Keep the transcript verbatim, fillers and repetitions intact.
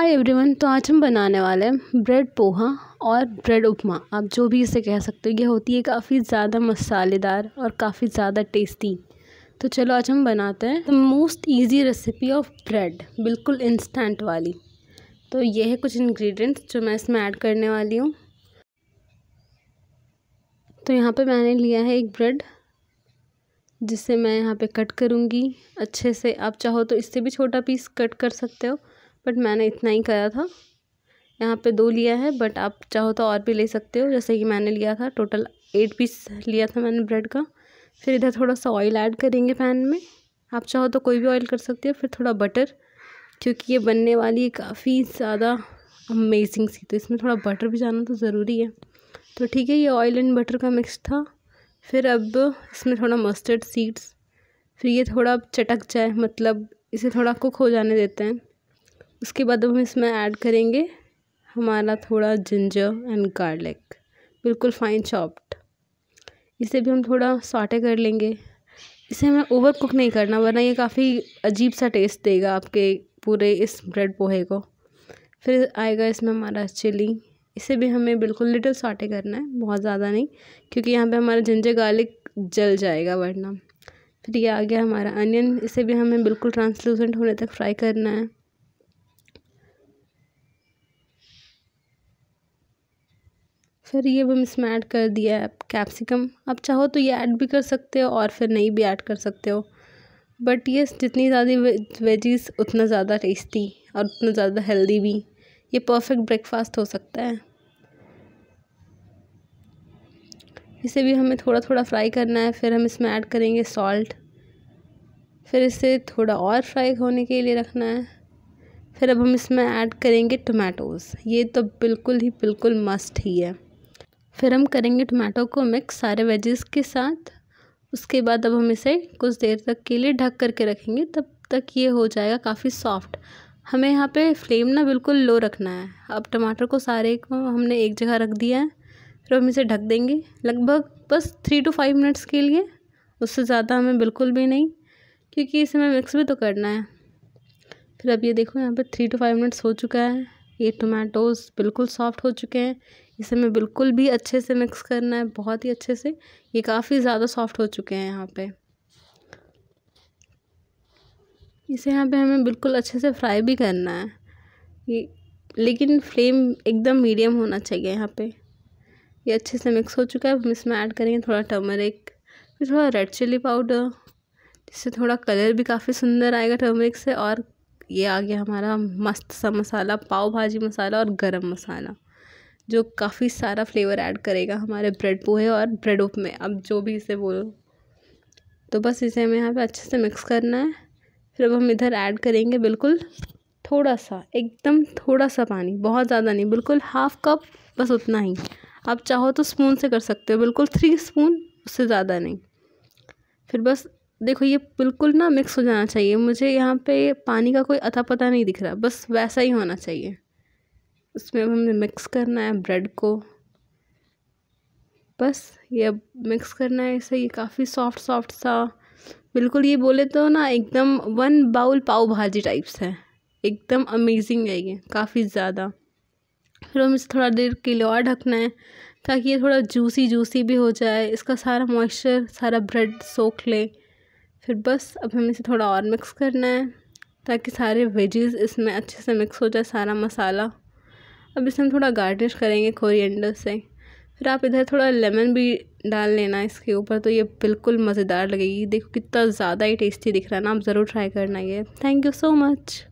Hi everyone, तो आज हम बनाने वाले हैं ब्रेड पोहा और ब्रेड उपमा, आप जो भी इसे कह सकते हो। ये होती है काफ़ी ज़्यादा मसालेदार और काफ़ी ज़्यादा टेस्टी। तो चलो आज हम बनाते हैं the most easy recipe of bread, बिल्कुल इंस्टेंट वाली। तो ये है कुछ इंग्रेडिएंट्स जो मैं इसमें ऐड करने वाली हूँ। तो यहाँ पे मैंने लिया है एक ब्रेड, जिसे मैं यहाँ पे कट करूँगी अच्छे से। आप चाहो तो इससे भी छोटा पीस कट कर सकते हो, बट मैंने इतना ही करा था। यहाँ पे दो लिया है, बट आप चाहो तो और भी ले सकते हो, जैसे कि मैंने लिया था। टोटल एट पीस लिया था मैंने ब्रेड का। फिर इधर थोड़ा सा ऑयल ऐड करेंगे पैन में, आप चाहो तो कोई भी ऑयल कर सकते हो। फिर थोड़ा बटर, क्योंकि ये बनने वाली है काफ़ी ज़्यादा अमेजिंग सी, तो इसमें थोड़ा बटर भी जाना तो ज़रूरी है। तो ठीक है, ये ऑयल एंड बटर का मिक्स था। फिर अब इसमें थोड़ा मस्टर्ड सीड्स, फिर ये थोड़ा चटक जाए, मतलब इसे थोड़ा कुक हो जाने देते हैं। उसके बाद हम इसमें ऐड करेंगे हमारा थोड़ा जिंजर एंड गार्लिक, बिल्कुल फाइन चॉप्ड। इसे भी हम थोड़ा सॉटे कर लेंगे। इसे हमें ओवर कुक नहीं करना, वरना ये काफ़ी अजीब सा टेस्ट देगा आपके पूरे इस ब्रेड पोहे को। फिर आएगा इसमें हमारा चिली, इसे भी हमें बिल्कुल लिटिल सॉटे करना है, बहुत ज़्यादा नहीं, क्योंकि यहाँ पे हमारा जिंजर गार्लिक जल जाएगा वरना। फिर ये आ गया हमारा अनियन, इसे भी हमें बिल्कुल ट्रांसलूसेंट होने तक फ्राई करना है। फिर ये हम इसमें ऐड कर दिया है कैप्सिकम, आप चाहो तो ये ऐड भी कर सकते हो और फिर नहीं भी ऐड कर सकते हो, बट ये जितनी ज़्यादा वे, वेजीज़ उतना ज़्यादा टेस्टी और उतना ज़्यादा हेल्दी भी। ये परफेक्ट ब्रेकफास्ट हो सकता है। इसे भी हमें थोड़ा थोड़ा फ्राई करना है। फिर हम इसमें ऐड करेंगे सॉल्ट, फिर इसे थोड़ा और फ्राई होने के लिए रखना है। फिर अब हम इसमें ऐड करेंगे टमाटोज़, ये तो बिल्कुल ही बिल्कुल मस्ट ही है। फिर हम करेंगे टमाटो को मिक्स सारे वेजेस के साथ। उसके बाद अब हम इसे कुछ देर तक के लिए ढक करके रखेंगे, तब तक ये हो जाएगा काफ़ी सॉफ्ट। हमें यहाँ पे फ्लेम ना बिल्कुल लो रखना है। अब टमाटर को सारे को हमने एक जगह रख दिया है, फिर हम इसे ढक देंगे लगभग बस थ्री टू फाइव मिनट्स के लिए, उससे ज़्यादा हमें बिल्कुल भी नहीं, क्योंकि इसे हमें मिक्स भी तो करना है। फिर अब ये देखो, यहाँ पे थ्री टू फाइव मिनट्स हो चुका है। ये टमाटोज़ बिल्कुल सॉफ्ट हो चुके हैं। इसे हमें बिल्कुल भी अच्छे से मिक्स करना है, बहुत ही अच्छे से। ये काफ़ी ज़्यादा सॉफ्ट हो चुके हैं यहाँ पे। इसे यहाँ पे हमें बिल्कुल अच्छे से फ्राई भी करना है ये, लेकिन फ्लेम एकदम मीडियम होना चाहिए यहाँ पे। ये अच्छे से मिक्स हो चुका है। हम इसमें ऐड करेंगे थोड़ा टर्मरिक, फिर थोड़ा रेड चिली पाउडर, जिससे थोड़ा कलर भी काफ़ी सुंदर आएगा टर्मरिक से। और ये आ गया हमारा मस्त सा मसाला, पाव भाजी मसाला और गरम मसाला, जो काफ़ी सारा फ्लेवर ऐड करेगा हमारे ब्रेड पोहे और ब्रेड उपमे, अब जो भी इसे बोलो। तो बस इसे हमें यहाँ पे अच्छे से मिक्स करना है। फिर अब हम इधर ऐड करेंगे बिल्कुल थोड़ा सा, एकदम थोड़ा सा पानी, बहुत ज़्यादा नहीं, बिल्कुल हाफ कप, बस उतना ही। आप चाहो तो स्पून से कर सकते हो, बिल्कुल थ्री स्पून, उससे ज़्यादा नहीं। फिर बस देखो, ये बिल्कुल ना मिक्स हो जाना चाहिए। मुझे यहाँ पे पानी का कोई अता पता नहीं दिख रहा, बस वैसा ही होना चाहिए। उसमें अब हमें मिक्स करना है ब्रेड को, बस ये अब मिक्स करना है इसे। ये काफ़ी सॉफ्ट सॉफ्ट सा, बिल्कुल ये बोले तो ना एकदम वन बाउल पाव भाजी टाइप्स है, एकदम अमेजिंग है ये, काफ़ी ज़्यादा। फिर हमें इसे थोड़ा देर के लिए और ढकना है, ताकि ये थोड़ा जूसी जूसी भी हो जाए, इसका सारा मॉइस्चर सारा ब्रेड सोख ले। फिर बस अब हमें इसे थोड़ा और मिक्स करना है, ताकि सारे वेजेस इसमें अच्छे से मिक्स हो जाए, सारा मसाला। अब इसे हम थोड़ा गार्निश करेंगे कोरिएंडर से। फिर आप इधर थोड़ा लेमन भी डाल लेना इसके ऊपर, तो ये बिल्कुल मज़ेदार लगेगी। देखो कितना ज़्यादा ही टेस्टी दिख रहा है ना, आप ज़रूर ट्राई करना ये। Thank you so much.